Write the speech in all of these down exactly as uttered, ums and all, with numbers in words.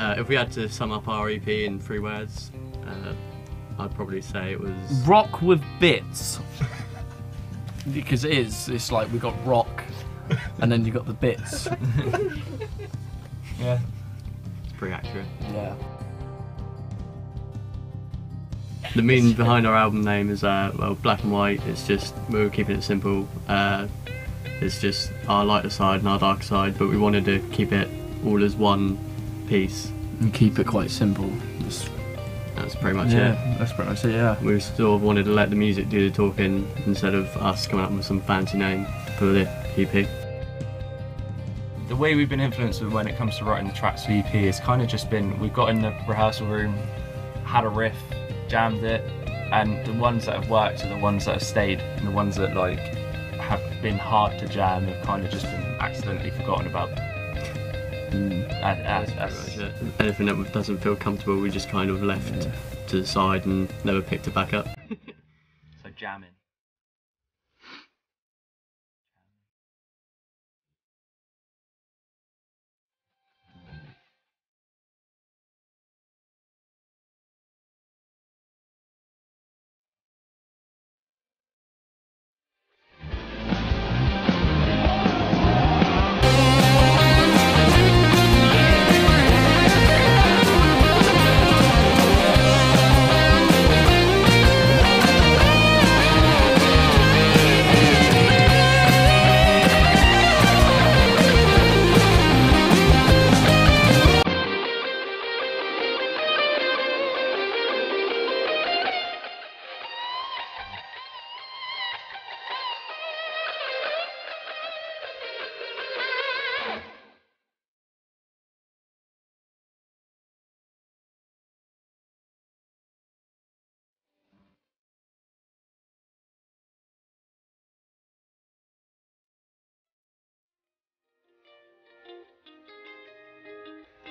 Uh, if we had to sum up our E P in three words, uh, I'd probably say it was... rock with bits. Because it is, it's like we got rock and then you got the bits. Yeah. It's pretty accurate. Yeah. The meaning behind our album name is, uh, well, black and white. It's just, we were keeping it simple. Uh, it's just our lighter side and our darker side, but we wanted to keep it all as one piece. And keep it quite simple. Just... That's pretty much yeah, it. Yeah, that's pretty much it, yeah. We sort of wanted to let the music do the talking instead of us coming up with some fancy name for the E P. The way we've been influenced with when it comes to writing the tracks for E P is kind of just been, we got in the rehearsal room, had a riff, jammed it, and the ones that have worked are the ones that have stayed, and the ones that like have been hard to jam have kind of just been accidentally forgotten about. Mm. As, as, as anything that doesn't feel comfortable, we just kind of left yeah. to the side and never picked it back up. So jamming.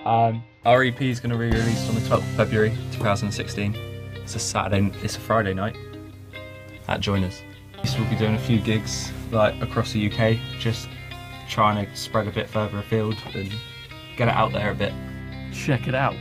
Um, our E P is going to be released on the twelfth of February two thousand sixteen. It's a Saturday, it's a Friday night at Joiners. We'll be doing a few gigs like across the U K, just trying to spread a bit further afield and get it out there a bit. Check it out.